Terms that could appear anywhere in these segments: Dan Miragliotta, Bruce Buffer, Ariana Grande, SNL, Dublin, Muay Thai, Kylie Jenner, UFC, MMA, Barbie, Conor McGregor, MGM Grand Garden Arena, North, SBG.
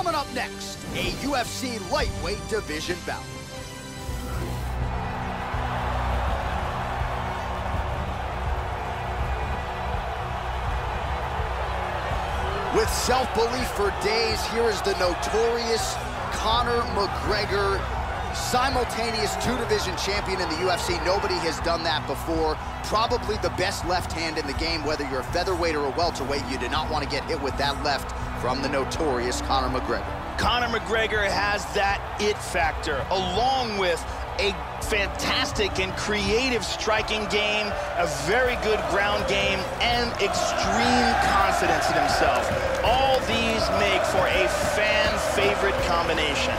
Coming up next, a UFC lightweight division bout. With self-belief for days, here is the notorious Conor McGregor, simultaneous two-division champion in the UFC. Nobody has done that before. Probably the best left hand in the game, whether you're a featherweight or a welterweight. You do not want to get hit with that left from the notorious Conor McGregor. Conor McGregor has that it factor, along with a fantastic and creative striking game, a very good ground game, and extreme confidence in himself. All these make for a fan-favorite combination.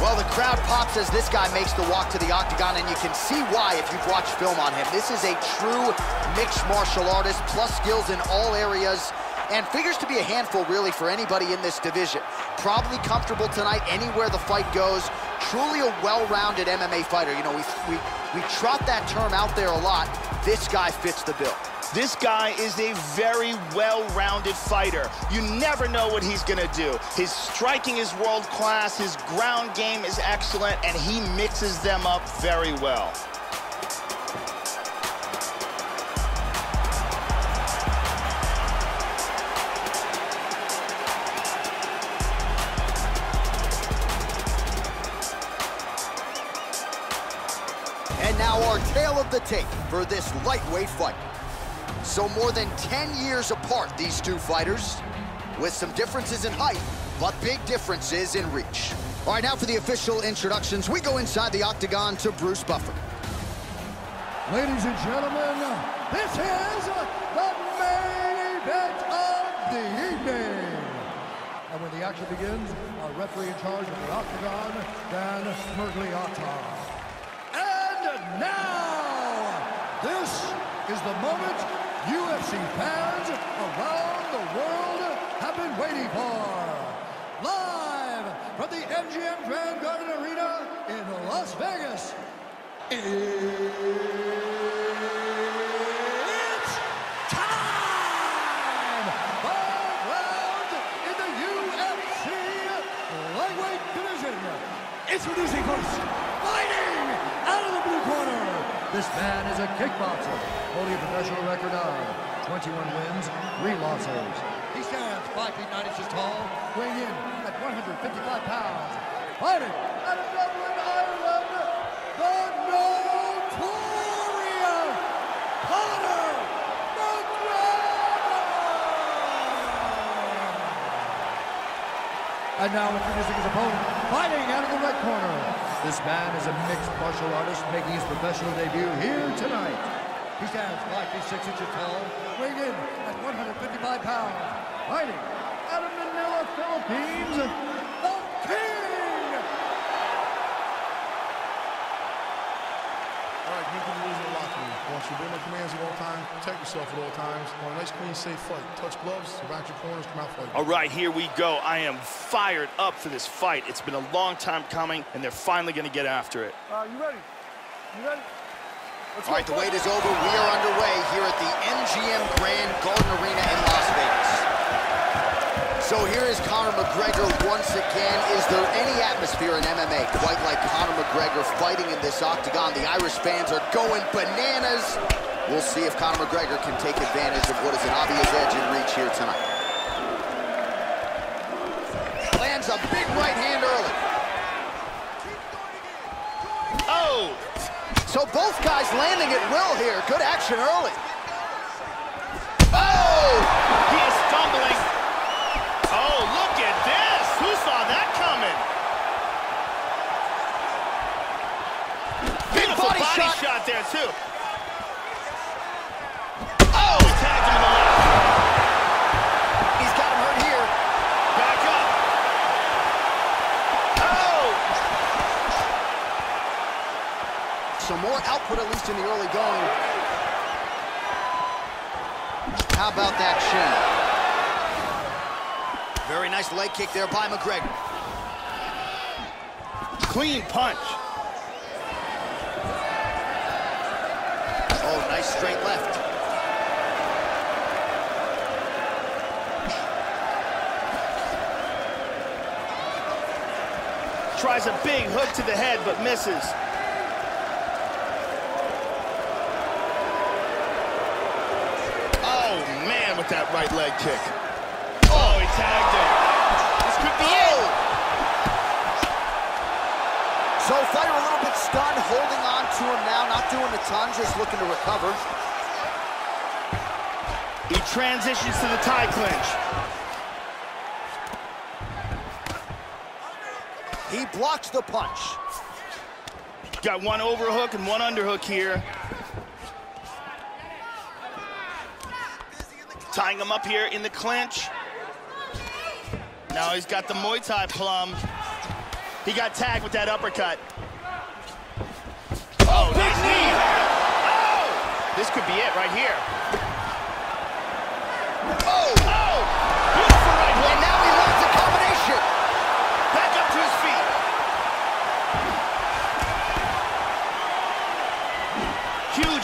Well, the crowd pops as this guy makes the walk to the octagon, and you can see why if you've watched film on him. This is a true mixed martial artist, plus skills in all areas, and figures to be a handful, really, for anybody in this division. Probably comfortable tonight anywhere the fight goes. Truly a well-rounded MMA fighter. You know, we trot that term out there a lot. This guy fits the bill. This guy is a very well-rounded fighter. You never know what he's gonna do. His striking is world-class, his ground game is excellent, and he mixes them up very well. And now our tale of the tape for this lightweight fight. So more than 10 years apart, these two fighters, with some differences in height, but big differences in reach. All right, now for the official introductions, we go inside the octagon to Bruce Buffer. Ladies and gentlemen, this is the main event of the evening. And when the action begins, our referee in charge of the octagon, Dan Miragliotta. And now, this is the moment UFC fans around the world have been waiting for. Live from the MGM Grand Garden Arena in Las Vegas, it's time! Five rounds in the UFC lightweight division. Introducing first, fighting out of the blue corner. This man is a kickboxer, holding a professional record of 21 wins, 3 losses. He stands 5 feet 9 inches tall, weighing in at 155 pounds. Fighting out of Dublin, Ireland, the notorious Conor McGregor! And now introducing his opponent, fighting out of the red corner. This man is a mixed martial artist making his professional debut here tonight. He stands 5 feet 6 inches tall, weighing in at 155 pounds. Fighting out of Manila, Philippines, the King! All right, you can lose the locker room. I want you to obey my commands at all times, protect yourself at all times. Want a nice, clean, safe fight. Touch gloves, surround your corners, come out fighting. All right, here we go. I am fired up for this fight. It's been a long time coming, and they're finally going to get after it. You ready? You ready? All right, the wait is over. We are underway here at the MGM Grand Garden Arena in Las Vegas. So here is Conor McGregor once again. Is there any atmosphere in MMA quite like Conor McGregor fighting in this octagon? The Irish fans are going bananas. We'll see if Conor McGregor can take advantage of what is an obvious edge in reach here tonight. Lands a big right hand early. So both guys landing at will here. Good action early. Oh! He is fumbling. Oh, look at this. Who saw that coming? Big beautiful body shot there, too. Oh! He tagged him in the left. He's got him hurt here. put at least in the early going. How about that shin? Very nice leg kick there by McGregor. Clean punch. Oh, nice straight left. Tries a big hook to the head, but misses. Oh, man, with that right leg kick. Oh, he tagged him. This could be it. So fighter a little bit stunned, holding on to him now, not doing a ton, just looking to recover. He transitions to the tie clinch. He blocks the punch. Got one overhook and one underhook here. Tying him up here in the clinch. Now he's got the Muay Thai plum. He got tagged with that uppercut. Oh, big knee! Oh! This could be it right here. Oh!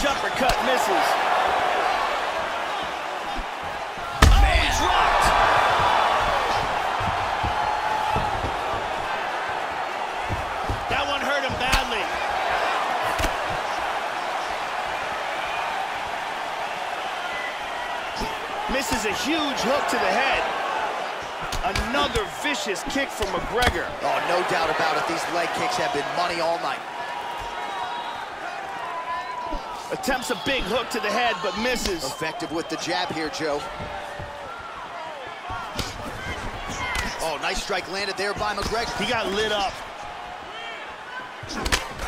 Uppercut misses. Oh, man. He's rocked. That one hurt him badly. Misses a huge hook to the head. Another vicious kick from McGregor. Oh, no doubt about it. These leg kicks have been money all night. Attempts a big hook to the head, but misses. Effective with the jab here, Joe. Oh, nice strike landed there by McGregor. He got lit up.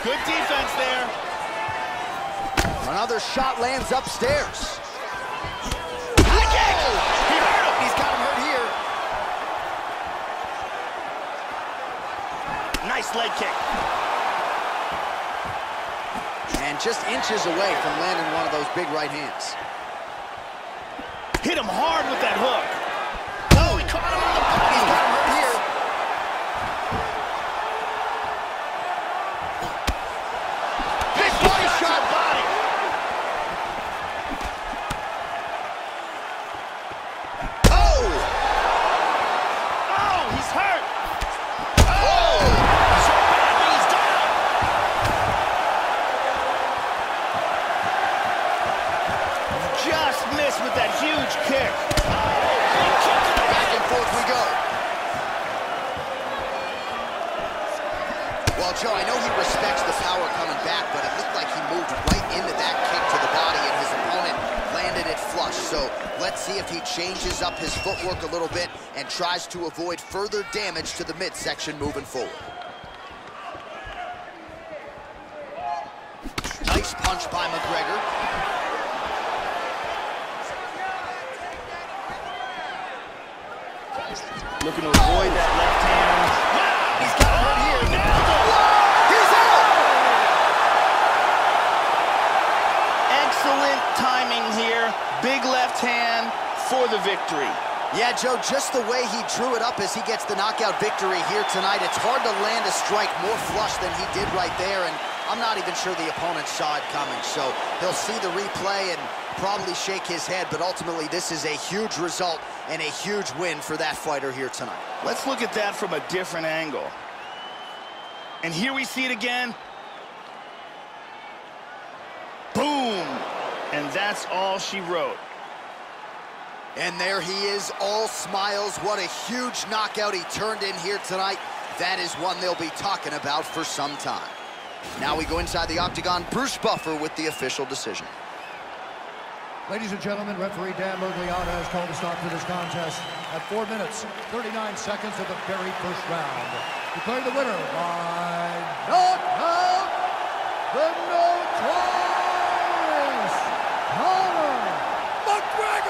Good defense there. Another shot lands upstairs. High kick! He hurt him. He's got him hurt here. Nice leg kick. And just inches away from landing one of those big right hands. Hit him hard with that hook. Oh, he caught him on the body. He's got him right here. Big body shot. Body. Oh! Oh, he's hurt. With that huge kick. Back and forth we go. Well, Joe, I know he respects the power coming back, but it looked like he moved right into that kick to the body, and his opponent landed it flush. So let's see if he changes up his footwork a little bit and tries to avoid further damage to the midsection moving forward. Nice punch by McGregor. Looking to avoid that left hand. Yeah, he's got him right here. He's out! Excellent timing here. Big left hand for the victory. Yeah, Joe, just the way he drew it up as he gets the knockout victory here tonight. It's hard to land a strike more flush than he did right there, and I'm not even sure the opponent saw it coming. So he'll see the replay and probably shake his head, but ultimately this is a huge result and a huge win for that fighter here tonight. Let's look at that from a different angle. And here we see it again. Boom! And that's all she wrote. And there he is, all smiles. What a huge knockout he turned in here tonight. That is one they'll be talking about for some time. Now we go inside the octagon. Bruce Buffer with the official decision. Ladies and gentlemen, referee Dan Miragliotta has called a stop to this contest at 4 minutes, 39 seconds of the very first round. Declaring the winner by knockout, the notorious Conor McGregor!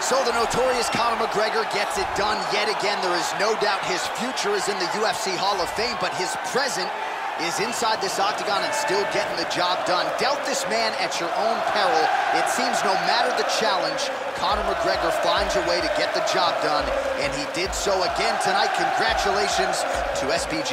So the notorious Conor McGregor gets it done yet again. There is no doubt his future is in the UFC Hall of Fame, but his present is inside this octagon and still getting the job done. Dealt this man at your own peril. It seems no matter the challenge, Conor McGregor finds a way to get the job done, and he did so again tonight. Congratulations to SBG.